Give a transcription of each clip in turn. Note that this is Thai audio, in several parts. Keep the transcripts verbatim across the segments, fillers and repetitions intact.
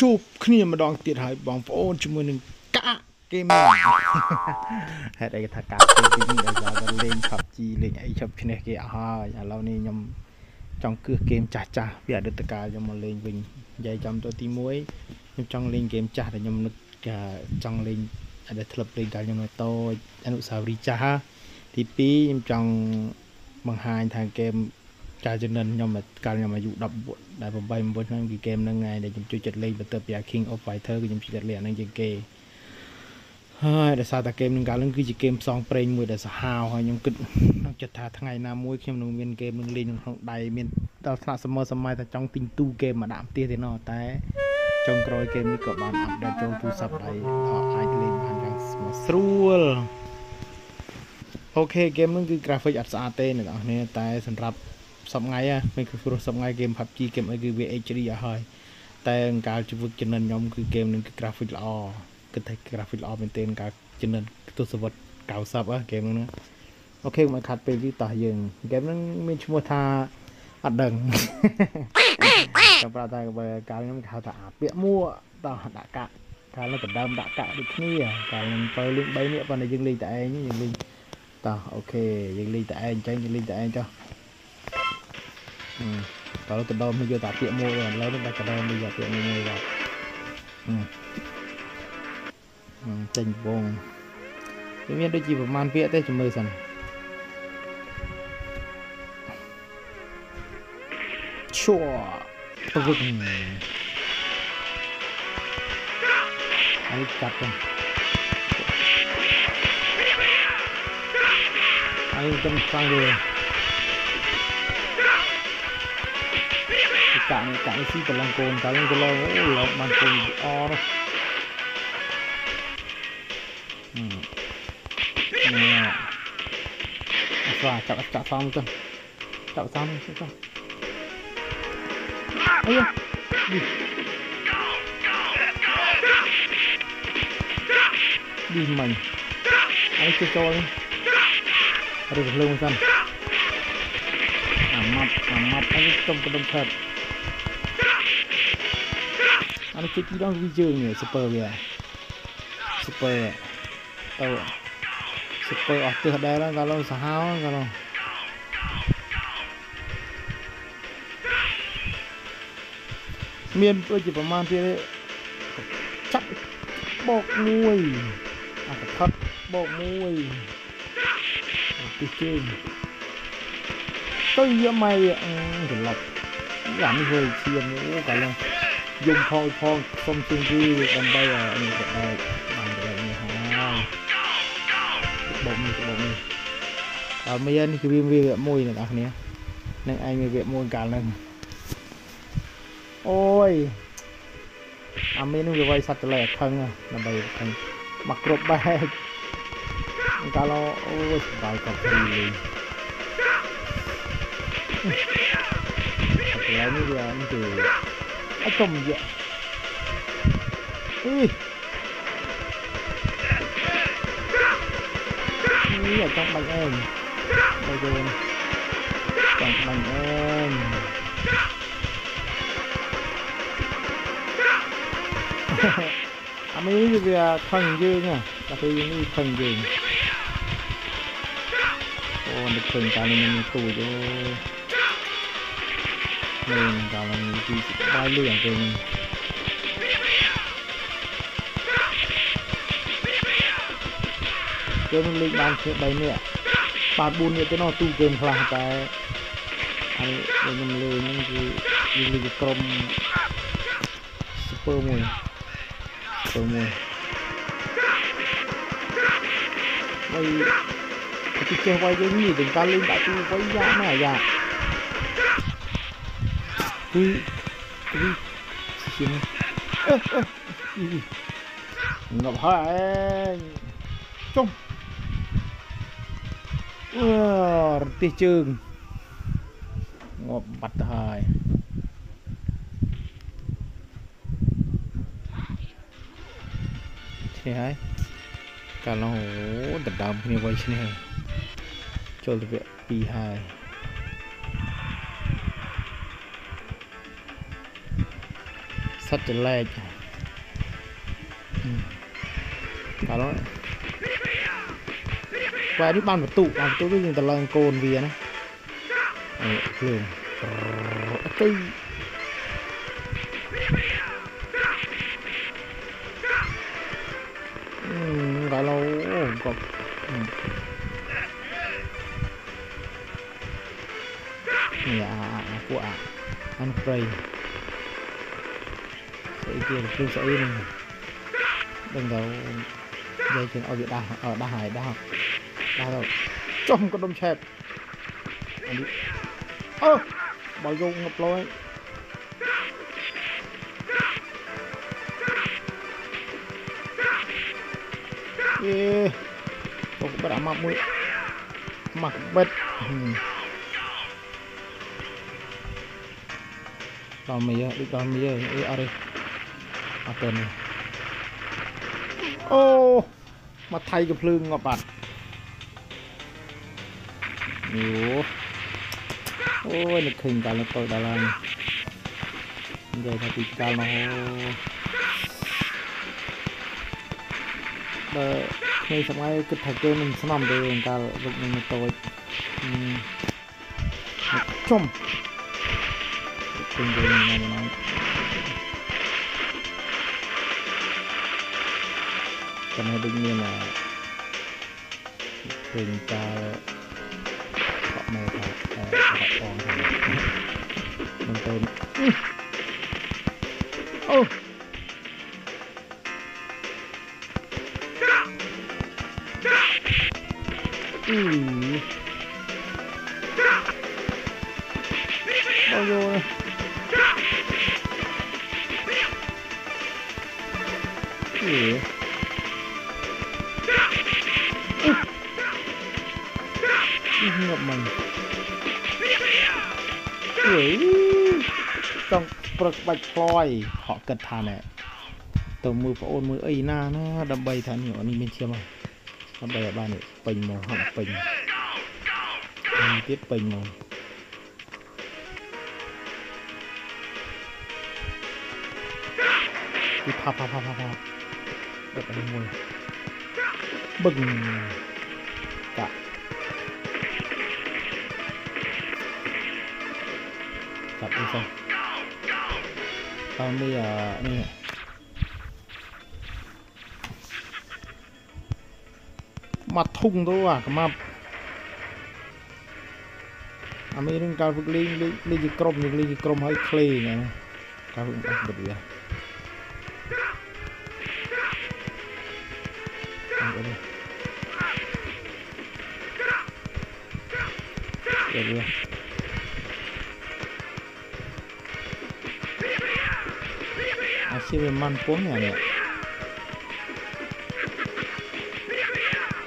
จูบขณีมาดองติดหายบองโป้จมูกหนึ่งกะเกมเฮ็ดไอ้กระกาเกมนี่เราจะเล่นขับจีเล่นไอ้ชอบพี่เนี่ยเกี่ยฮะอย่างเรานี่ยำจังคือเกมจ่าจ่าพี่อาเดตกาจะมาเล่นวิ่งใหญ่จำตัวตีมวยยำจังเล่นเกมจ่าแต่ยำนึกจังเล่นอาเดตลับเล่นการยำน้อยโตอนุสาวรีย์จ่าที่ปียำจังบางหายทางเกมจ่าจะเน้นยำแบบการยำมาอยู่ดับบทได้ผมไปมันบนนั่งกี่เกมนั่งไงเดี๋ยวยำจุดจัดเล่นแบบเติบยาคิงออฟไฟเธอร์ก็ยำจุดจัดเล่นนั่งเกย์แต่ซาตาเกมหนึ่งการเล่นคือจีเกมสองเปรย์มือแต่สหาวหอยยังกึศนักจัดท่าทั้งไงน้ำมวยเข้มลงเมียนเกมหนึ่งเล่นลงใดเมียนตลาดสมอสมัยแต่จ้องติงตู้เกมมาดามเตี้ยเทนอแต่จ้องกรอยเกมนี้ก็บานอัพได้จ้องผู้สับใดต่อไอเล่นบานยังสมอสรูลโอเคเกมนึงคือกราฟิกอัดสะอาดเต้นเนี่ยแต่สำหรับสับไงอะไม่คือโปรสับไงเกมพับจีเกมไอคือ วี เอช ดี อะหอยแต่การจุดจันนันยอมคือเกมนึงคือกราฟิกละอก็ไทยกราฟิกออกเป็นเต้นการจนนตัวสวัสดิ์เก่าซับอะเกมนั้นโอเคมันขาดไปที่ต่อยิงเกมนั้นมีชั่วท่าอัดดังกับปลาตายกับการนั้นข่าวตาเปียมั่วต่อด่ากะการนั้นกระดามด่ากะดิขี้อะการนั้นไปเรื่องใบเนี่ยวันนี้ยิงลีแต่เองยิงลีต่อโอเคยิงลีแต่เองใช่ยิงลีแต่เองจ้ะต่อแล้วกระดามมันจะตาเปียมั่วแล้วต้องไปกระดามมันจะเปียมั่วแบบเต็มวงเมียนได้จีบประมาณเพี้ยได้จมือสันชั่วปึ้งอันนี้จับกันอันนี้ต้องฟังเลยกะนี่กะนี่ซีกำลังโกงกำลังโกงโอ้โหมันโกงอ๋อจับจับซ้ำกันจับซ้ำกันเฮ้ยดิดิมันไอ้เจ้าโจรอะไรกันเรื่องกันอ่ำมัดอ่ำมัดไอ้จมกระดมเถิดอันนี้ที่ต้องวิจัยเนี่ยสเปอร์เลยสเปอร์เต่าสุดไปออกตัวได้แล้วกันเราสาวกันเราเมียนเพื่อจะประมาณที่จับบอกมวยอ่ะทับบอกมวยตีเก่งตัวเยอะไหมอืมเดือดหลับอย่างไม่เคยเชียร์เลยกันเลยยมพองพองสมจริงที่กันไปอ่ะอันนี้ก็ได้บางอย่างนี่ฮะบอกมีบอกมีเอาไม่ยันนี่คือวิ่งวิ่งแบบมวยเนี่ยนะเนี่ยนั่งไอ้มีแบบมวยการนั่งโอ้ยอามีนุ่งจะไว้สัตว์จะแหลกทั้งอ่ะนั่นไปทั้งมักรบแบกการเราโอ้ยสบายกับดีเลยแล้วนี่เดียวนี่คือไอ้จมเยอะอุ้ยนี่อยากจับมันเองไปดูจับมันเองอันนี้เรือขังยืนไงแต่คือยังไม่ขังยืนโอ้เด็กคนการนี้มันมีตู้ด้วยเด็กการนี้ที่ได้เรื่องจริงเกมมันเล็กบางเชือกใบเนี่ยปาดบุญเนี่ยจะนอตู้เกมพลังแต่อันนี้เกมมันเลยนั่นคือยิงลูกกลมซุปเปอร์มวยซุปเปอร์มวยไว้ที่เกมไว้ยังมีถึงการเล่นแบบตู้ไว้ยากมากยากคือคือเสียงเอ๊ะเอ๊ะงับหายจงตีจึงงบบัดหายใช่ไหมการเราโหดัดดำนี่ไว้ใช่ไหมโจลเวปีหายส สัจจะแรกแต่แล้วไปที่บ้านประตูบ้านประตูก็ยิงตะลังโกนเวียนะโอเคตีอืมแต่เราก็เนี่ยพวกอันเฟรย์ไอ้เกี่ยวกับเครื่องใช้นี่ดังเราได้เขียนเอาอยู่ได้เอาได้หายได้ได้เราจมก็ดมแฉบอันนี้เออบอลยุ่งงับลอยเอ๊ะผมก็ได้มาบุยมาเบ็ดเราไม่เยอะดิเราไม่เยอะเอออะไรอาเตนโอ้มาไทยกับพลึงกับบัดนิวโอ้ยนึกถึงการละตัวดาราใหญ่ทวีการโอ้เด็กในสมัยกิจถักเกอร์มันสนามเดินการลุกมันตัวชมตึงเดินมาหน่อยก็ไม่ดึงเนี่ยนะตึงตาเกาะไม่ขาดเกาะฟองมันเติมโอ้อือเอาโยนเอ๋เงียบมันเอ๋ต้องปรึกใบพลอยเหาะกัดทานแหละตัวมือพระโอนมือไอ้หน้านะดำใบทานเหนียวนี่เป็นเชียร์มาดำใบบ้านนี่เป่งมองหันเป่งเทียบเป่งมองที่พับพับพับพับพับแบบนี้มวยบึ้งกะจับดูสิตอนนี้อ่ะนี่มาทุ่งตัวอ่ะมาอเมริกันฝึกลิงลิงลิงจีกรมลิงลิงจีกรมให้เคลียร์ไงการฝึกแบบนี้เดี๋ยวอาชีพมันพวกเนี่ยเนี่ย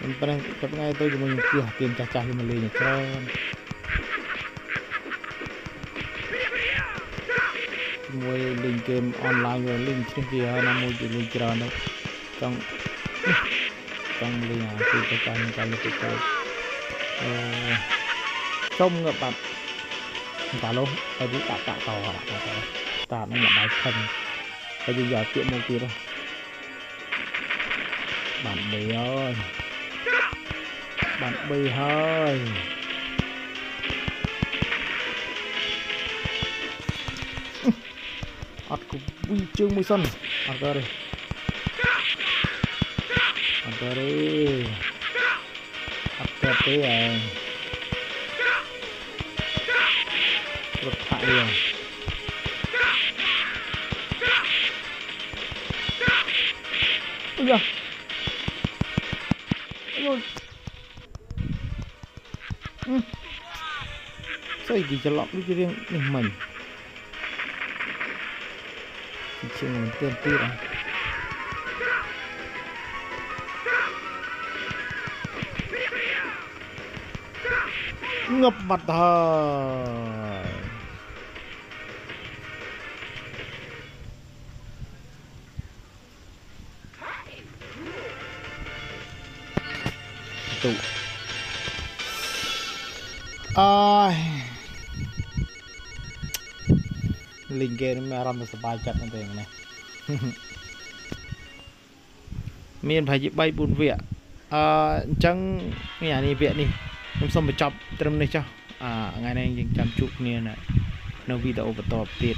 มันเป็นเป็นไงตัวมันเกี่ยวเกี่ยวกับจ่าที่มันเลยเนี่ยใช่มวยเล่นเกมออนไลน์มวยเล่นเช่นเดียวนะมวยเล่นกีฬาเนี่ยต้องต้องเรียนกิจกรรมการเล่นกีฬาเอ่อชมกับแบบตาล้มไปดูตาตาต่อตาตาไม่หลับได้ทันไปดูยอดเกี่ยวโมกี้ด้วยบันเบี้ยบันเบี้ยอัดกูวิ่งเชื่อมมือสั่นอัดอะไรอัดอะไรอัดแบบนี้เองรถไถเลยเอ้ยโยนอืมใส่กีจะหลอกลูกจะเรียงนี่มันเชื่อมันเต้นตีอ่ะงับบัดเธอ ลิงเกนี่อารมณ์สบายจัดนั่นเองนะมีนพายใบบุญเวียจังนี่อันนี้เวียนี่น้ำส้มไปจับเติมเลยเจ้าไงนั่งยังจำจุกเนี่ยนะนวีดเอาไปตอบติด